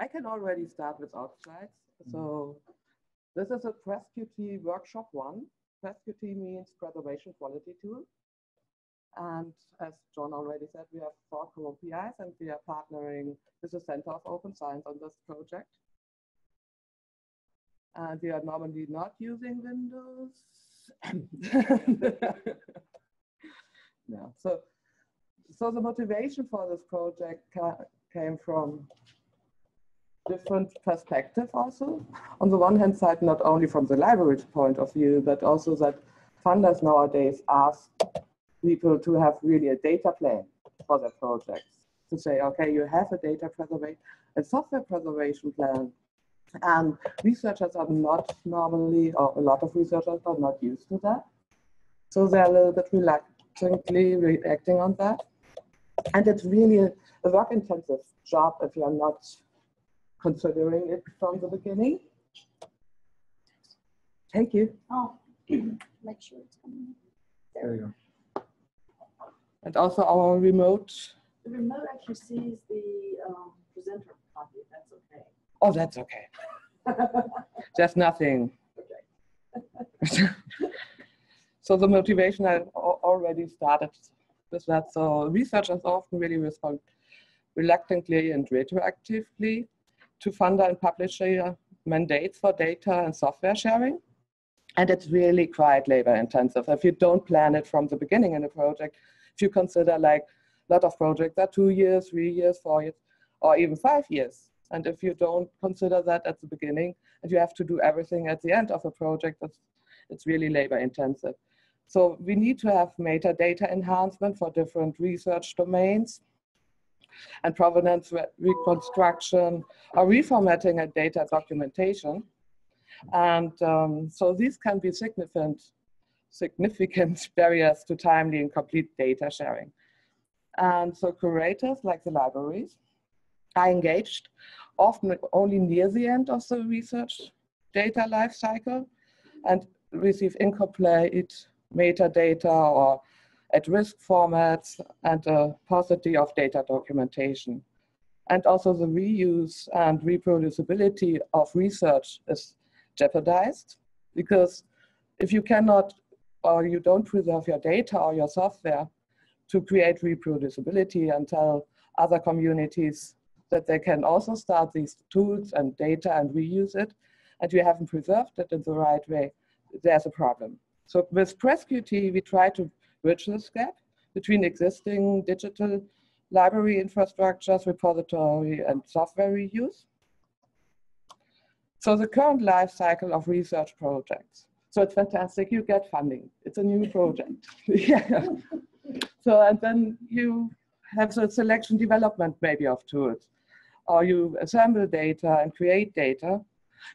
I can already start without slides. So this is a PressQT workshop one. PressQT means preservation quality tool. And as John already said, we have 4 co-PIs and we are partnering with the Center of Open Science on this project. And we are normally not using Windows. No. So the motivation for this project came from different perspective also. On the one hand side, not only from the library's point of view, but also that funders nowadays ask people to have really a data plan for their projects. To say, okay, you have a data preservation and software preservation plan. And researchers are not normally, or a lot of researchers are not used to that. So they're a little bit reluctantly reacting on that. And it's really a work-intensive job if you're not considering it from the beginning. Thank you. Oh, make sure it's coming. There we go. And also our remote. The remote actually sees the presenter copy. That's okay. Oh, that's okay. That's nothing. Okay. So the motivation I already started with that. So researchers often really respond reluctantly and retroactively to funder and publisher mandates for data and software sharing. And it's really quite labor intensive. If you don't plan it from the beginning in a project, if you consider like a lot of projects are 2 years, 3 years, 4 years, or even 5 years. And if you don't consider that at the beginning, and you have to do everything at the end of a project, it's really labor intensive. So we need to have metadata enhancement for different research domains and provenance reconstruction or reformatting and data documentation. And so these can be significant barriers to timely and complete data sharing. And so curators like the libraries are engaged often only near the end of the research data lifecycle and receive incomplete metadata or at-risk formats and a paucity of data documentation. And also the reuse and reproducibility of research is jeopardized because if you cannot or you don't preserve your data or your software to create reproducibility and tell other communities that they can also start these tools and data and reuse it, and you haven't preserved it in the right way, there's a problem. So with PressQT, we try to bridge this gap between existing digital library infrastructures, repository, and software reuse. So the current life cycle of research projects. So it's fantastic, you get funding. It's a new project. Yeah. So, and then you have the selection development maybe of tools, or you assemble data and create data,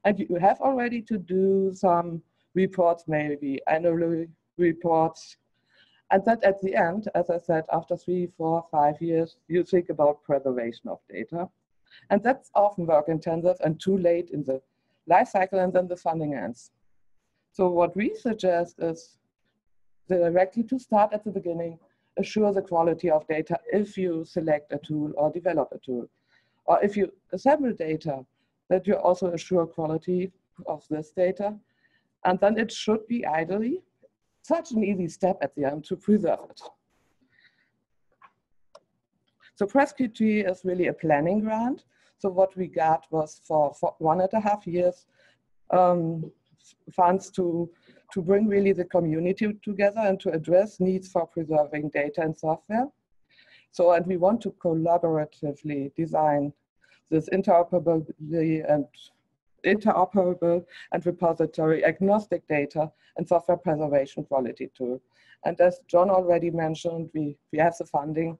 and you have already to do some reports, maybe annual reports, and that at the end, as I said, after 3, 4, 5 years, you think about preservation of data, and that's often work intensive and too late in the life cycle, and then the funding ends. So what we suggest is directly to start at the beginning, assure the quality of data if you select a tool or develop a tool. Or if you assemble data, that you also assure quality of this data. And then it should be ideally such an easy step at the end to preserve it. So PressQT is really a planning grant. So what we got was for 1.5 years funds to bring really the community together and to address needs for preserving data and software. So, and we want to collaboratively design this interoperable and repository agnostic data and software preservation quality tool. And as John already mentioned, we have the funding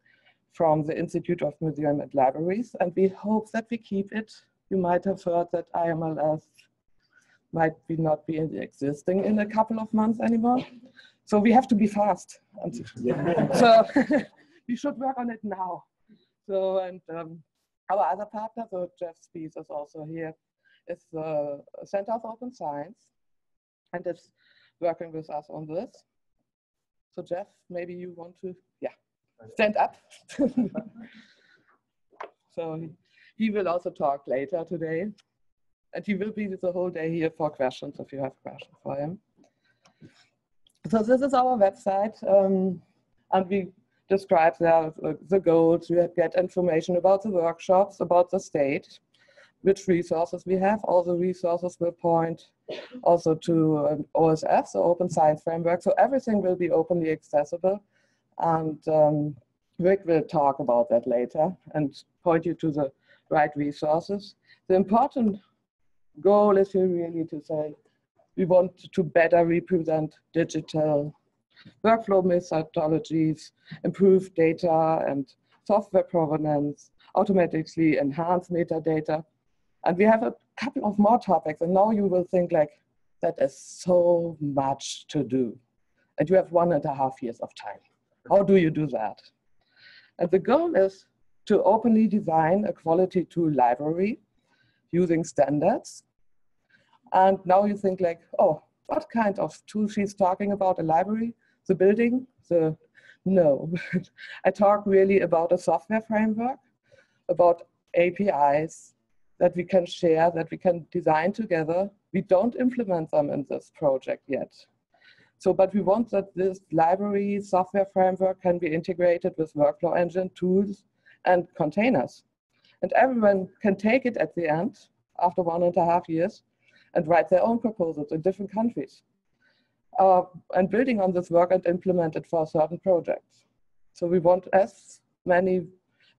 from the Institute of Museum and Libraries, and we hope that we keep it. You might have heard that IMLS might not be existing in a couple of months anymore. So we have to be fast. Yeah. So we should work on it now. So, and our other partner, so Jeff Spies is also here, is the Center of Open Science, and is working with us on this. So Jeff, maybe you want to, yeah, stand up. So He will also talk later today. And he will be the whole day here for questions if you have questions for him. So this is our website. And we describe there the goals. You get information about the workshops, about the state, which resources we have. All the resources will point also to OSF, so Open Science Framework. So everything will be openly accessible. And Rick will talk about that later and point you to the right resources. The important goal is here really to say, we want to better represent digital workflow methodologies, improve data and software provenance, automatically enhance metadata. And we have a couple of more topics, and now you will think like, that is so much to do. And you have 1.5 years of time. How do you do that? And the goal is to openly design a quality tool library using standards. And now you think like, oh, what kind of tool she's talking about? A library? The building? The no. I talk really about a software framework, about APIs that we can share, that we can design together. We don't implement them in this project yet. So, but we want that this library software framework can be integrated with workflow engine tools and containers. And everyone can take it at the end, after 1.5 years, and write their own proposals in different countries. And building on this work and implement it for certain projects. So we want as many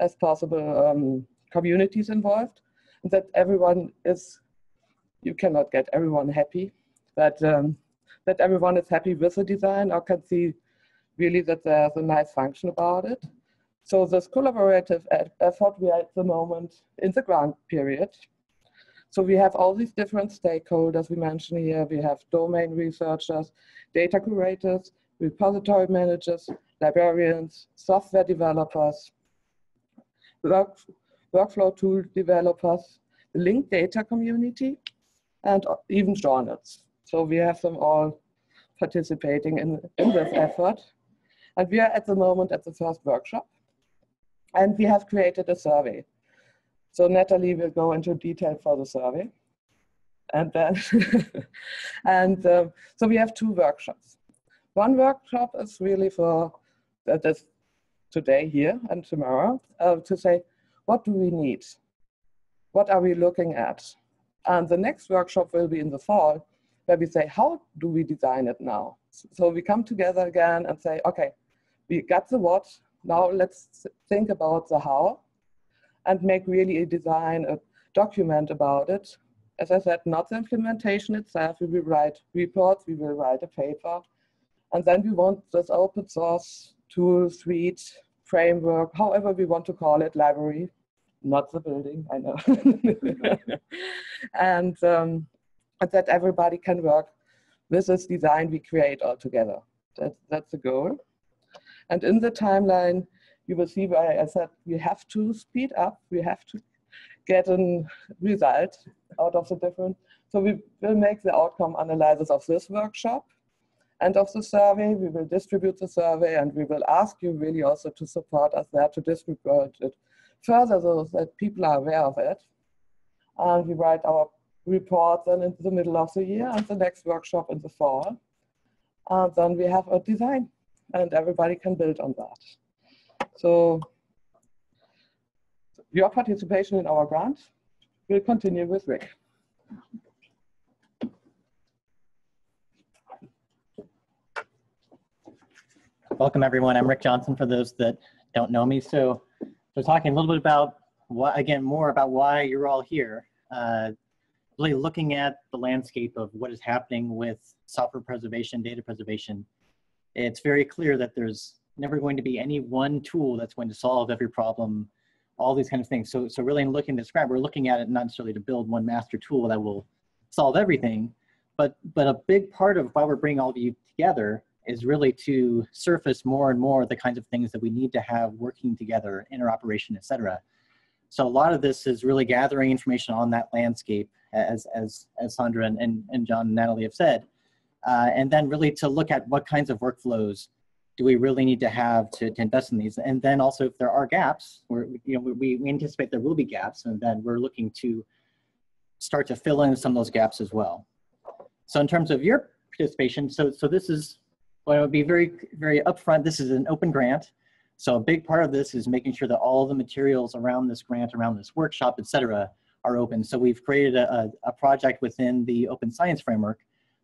as possible communities involved, and that everyone is, you cannot get everyone happy, but that everyone is happy with the design or can see really that there's a nice function about it. So this collaborative effort, we are at the moment in the grant period. So we have all these different stakeholders we mentioned here. We have domain researchers, data curators, repository managers, librarians, software developers, workflow tool developers, the linked data community, and even journals. So we have them all participating in this effort. And we are at the moment at the first workshop. And we have created a survey. So Natalie will go into detail for the survey. And then, so we have two workshops. One workshop is really for this today here and tomorrow to say, what do we need? What are we looking at? And the next workshop will be in the fall, where we say, how do we design it now? So we come together again and say, okay, we got the what, now let's think about the how, and make really a design, a document about it. As I said, not the implementation itself, we will write reports, we will write a paper, and then we want this open source tool, suite, framework, however we want to call it, library, not the building, I know. And that everybody can work with this design we create all together. That's the goal. And in the timeline, you will see why I said we have to speed up. We have to get a result out of the different. So we will make the outcome analysis of this workshop and of the survey. We will distribute the survey, and we will ask you really also to support us there to distribute it further so that people are aware of it. And we write our report then in the middle of the year and the next workshop in the fall. And then we have a design and everybody can build on that. So your participation in our grant will continue with Rick. Welcome everyone, I'm Rick Johnson for those that don't know me. So we're talking a little bit about, more about why you're all here. Really looking at the landscape of what is happening with software preservation, data preservation. It's very clear that there's never going to be any one tool that's going to solve every problem, all these kind of things. So really in looking to describe, we're looking at it not necessarily to build one master tool that will solve everything, but a big part of why we're bringing all of you together is really to surface more and more the kinds of things that we need to have working together, interoperation, et cetera. So a lot of this is really gathering information on that landscape, as Sandra and John and Natalie have said, and then really to look at what kinds of workflows do we really need to have to invest in these? And then also, if there are gaps, we anticipate there will be gaps, and then we're looking to start to fill in some of those gaps as well. So in terms of your participation, so this is, well, I would be very, very upfront, this is an open grant. So a big part of this is making sure that all the materials around this grant, around this workshop, et cetera, are open. So we've created a project within the Open Science Framework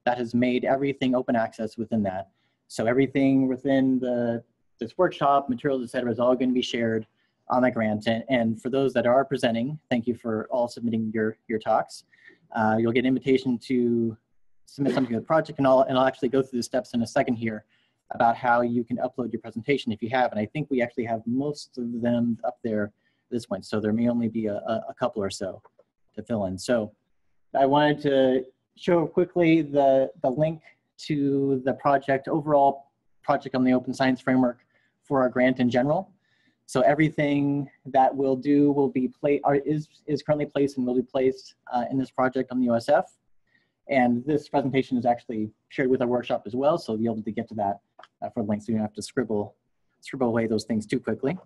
that has made everything open access within that. So everything within this workshop, materials, et cetera, is all going to be shared on the grant. And for those that are presenting, thank you for all submitting your talks. You'll get an invitation to submit something to the project, and I'll actually go through the steps in a second here about how you can upload your presentation if you have. And I think we actually have most of them up there at this point. So there may only be a couple or so to fill in. So I wanted to show quickly the link to the project, overall project on the Open Science Framework for our grant in general. So everything that we'll do will be is currently placed and will be placed in this project on the OSF. And this presentation is actually shared with our workshop as well, so you'll be able to get to that for the link, so you don't have to scribble away those things too quickly.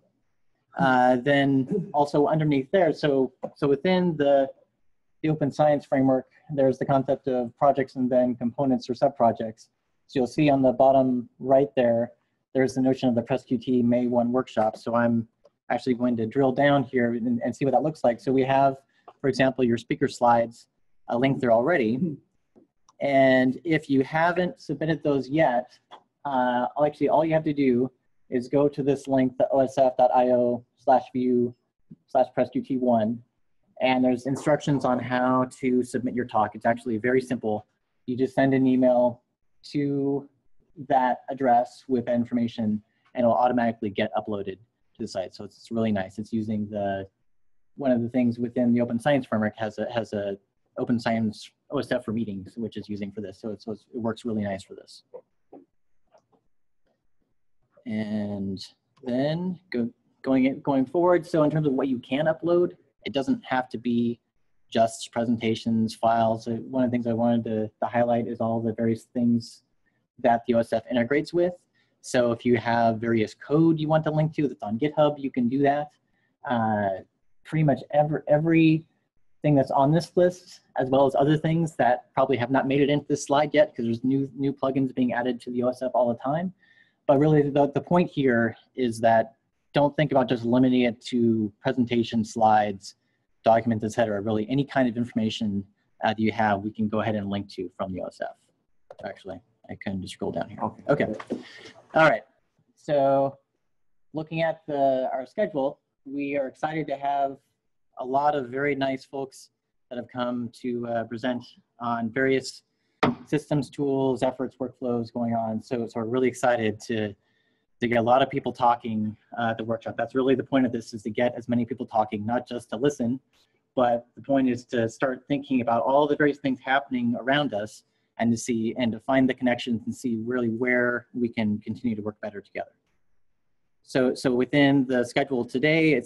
Then also underneath there, so within the Open Science Framework, there's the concept of projects and then components or subprojects. So you'll see on the bottom right there, there's the notion of the PressQT May 1 workshop. So I'm actually going to drill down here and see what that looks like. So we have, for example, your speaker slides linked there already. And if you haven't submitted those yet, actually all you have to do is go to this link, the osf.io/view/PressQT1, and there's instructions on how to submit your talk. It's actually very simple. You just send an email to that address with information, and it'll automatically get uploaded to the site. So it's really nice. It's using one of the things within the Open Science Framework has a Open Science OSF for meetings, which is using for this. So it works really nice for this. And then going forward, so in terms of what you can upload, it doesn't have to be just presentations, files. So one of the things I wanted to highlight is all the various things that the OSF integrates with. So if you have various code you want to link to that's on GitHub, you can do that. Pretty much every thing that's on this list, as well as other things that probably have not made it into this slide yet, because there's new plugins being added to the OSF all the time. But really the point here is that don't think about just limiting it to presentation, slides, documents, et cetera. Really, any kind of information that you have, we can go ahead and link to from the OSF. Actually, I can just scroll down here. Okay. All right. So looking at our schedule, we are excited to have a lot of very nice folks that have come to present on various systems, tools, efforts, workflows going on. So we're really excited to get a lot of people talking at the workshop. That's really the point of this, is to get as many people talking, not just to listen, but the point is to start thinking about all the various things happening around us and to find the connections and see really where we can continue to work better together. So within the schedule today,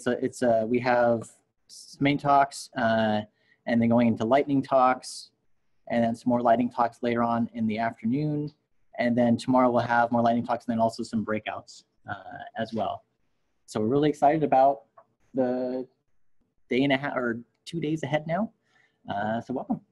we have main talks and then going into lightning talks, and then some more lightning talks later on in the afternoon. And then tomorrow we'll have more lightning talks and then also some breakouts as well. So we're really excited about the day and a half or 2 days ahead now. So welcome.